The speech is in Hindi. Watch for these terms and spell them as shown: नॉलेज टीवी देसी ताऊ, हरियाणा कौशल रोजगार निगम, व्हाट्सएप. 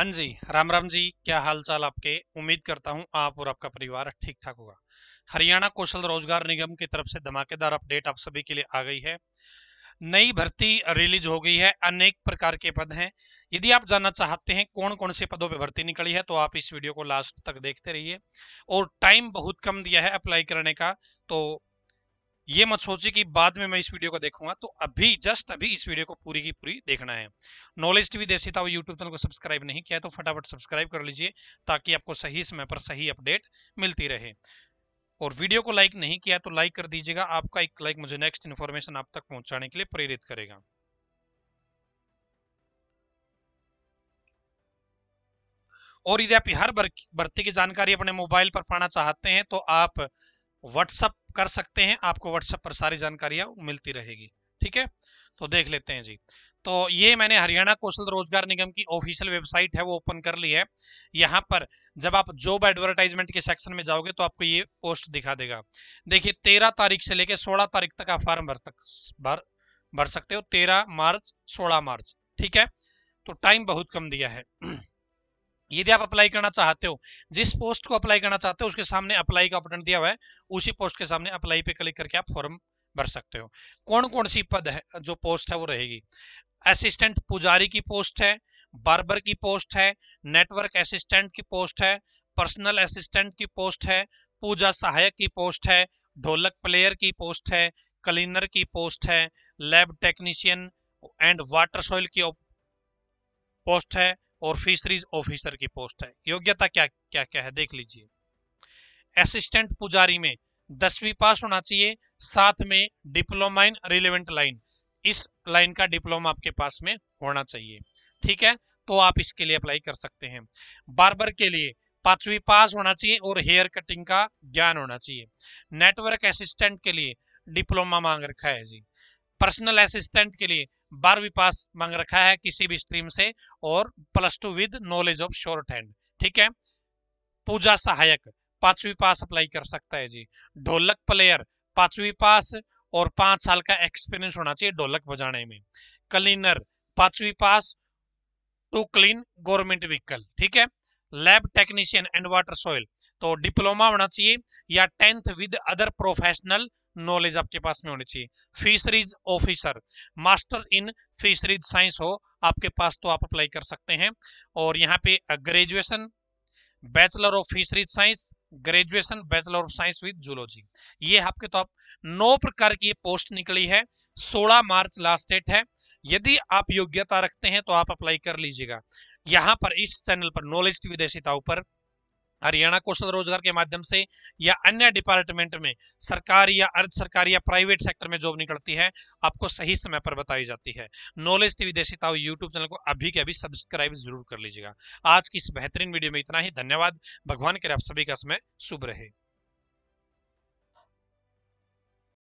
हाँ जी, राम राम जी। क्या हाल चाल आपके? उम्मीद करता हूँ आप और आपका परिवार ठीक ठाक होगा। हरियाणा कौशल रोजगार निगम की तरफ से धमाकेदार अपडेट आप सभी के लिए आ गई है। नई भर्ती रिलीज हो गई है, अनेक प्रकार के पद हैं। यदि आप जानना चाहते हैं कौन कौन से पदों पे भर्ती निकली है तो आप इस वीडियो को लास्ट तक देखते रहिए। और टाइम बहुत कम दिया है अप्लाई करने का, तो ये मत सोचिए कि बाद में मैं इस वीडियो को देखूंगा, तो अभी जस्ट अभी इस वीडियो को पूरी की पूरी देखना है। नॉलेज टीवी देसी ताऊ यूट्यूब चैनल को सब्सक्राइब नहीं किया है तो फटाफट सब्सक्राइब कर लीजिए ताकि आपको सही समय पर सही अपडेट मिलती रहे। और वीडियो को लाइक नहीं किया तो लाइक कर दीजिएगा, आपका एक लाइक मुझे नेक्स्ट इन्फॉर्मेशन आप तक पहुंचाने के लिए प्रेरित करेगा। और यदि आप हर भर्ती की जानकारी अपने मोबाइल पर पाना चाहते हैं तो आप व्हाट्सएप कर सकते हैं, आपको व्हाट्सएप पर सारी जानकारियां मिलती रहेगी। ठीक है, तो देख लेते हैं जी। तो ये मैंने हरियाणा कौशल रोजगार निगम की ऑफिशियल वेबसाइट है वो ओपन कर ली है। यहाँ पर जब आप जॉब एडवर्टाइजमेंट के सेक्शन में जाओगे तो आपको ये पोस्ट दिखा देगा। देखिए 13 तारीख से लेकर 16 तारीख तक आप फॉर्म भर सकते हो। 13 मार्च, 16 मार्च। ठीक है, तो टाइम बहुत कम दिया है। यदि आप अप्लाई करना चाहते हो, जिस पोस्ट को अप्लाई करना चाहते हो उसके सामने अप्लाई का बटन दिया हुआ है, उसी पोस्ट के सामने अप्लाई पे क्लिक करके आप फॉर्म भर सकते हो। कौन कौन सी पद है जो पोस्ट है वो रहेगी? असिस्टेंट पुजारी की पोस्ट है, बार्बर की पोस्ट है, नेटवर्क असिस्टेंट की पोस्ट है, पर्सनल असिस्टेंट की पोस्ट है, पूजा सहायक की पोस्ट है, ढोलक प्लेयर की पोस्ट है, क्लीनर की पोस्ट है, lab technician and water soil की पोस्ट है और फिशरीज ऑफिसर की पोस्ट है। योग्यता क्या क्या क्या है देख लीजिए। असिस्टेंट पुजारी में 10वीं पास होना चाहिए, साथ में डिप्लोमा इन रिलेवेंट लाइन, इस लाइन का डिप्लोमा आपके पास में होना चाहिए। ठीक है, तो आप इसके लिए अप्लाई कर सकते हैं। बार्बर के लिए 5वीं पास होना चाहिए और हेयर कटिंग का ज्ञान होना चाहिए। नेटवर्क असिस्टेंट के लिए डिप्लोमा मांग रखा है जी। पर्सनल असिस्टेंट के लिए 12वीं पास मांग रखा है किसी भी स्ट्रीम से, और +2 with knowledge of shorthand. ठीक है, पूजा सहायक 5वीं पास अप्लाई कर सकता है जी। ढोलक प्लेयर 5वीं पास और 5 साल का एक्सपीरियंस होना चाहिए ढोलक बजाने में। क्लीनर 5वीं pass to clean government vehicle. ठीक है, lab technician and water soil तो डिप्लोमा होना चाहिए या 10th with other professional knowledge आपके पास में होनी चाहिए। Fisheries officer master in fisheries science हो आपके पास तो आप अप्लाई कर सकते हैं। और यहाँ पे graduation bachelor of fisheries science, graduation bachelor of science with zoology, ये आपके तो आप 9 प्रकार की पोस्ट निकली है। 16 मार्च लास्ट डेट है। यदि आप योग्यता रखते हैं तो आप अप्लाई कर लीजिएगा। यहाँ पर इस चैनल पर नॉलेज टीवी देसी ताऊ पर हरियाणा कौशल रोजगार के माध्यम से या अन्य डिपार्टमेंट में सरकारी या अर्ध सरकारी या प्राइवेट सेक्टर में जॉब निकलती है आपको सही समय पर बताई जाती है। नॉलेज टीवी देसी ताऊ यूट्यूब चैनल को अभी के अभी सब्सक्राइब जरूर कर लीजिएगा। आज की इस बेहतरीन वीडियो में इतना ही। धन्यवाद। भगवान करे आप सभी का समय शुभ रहे।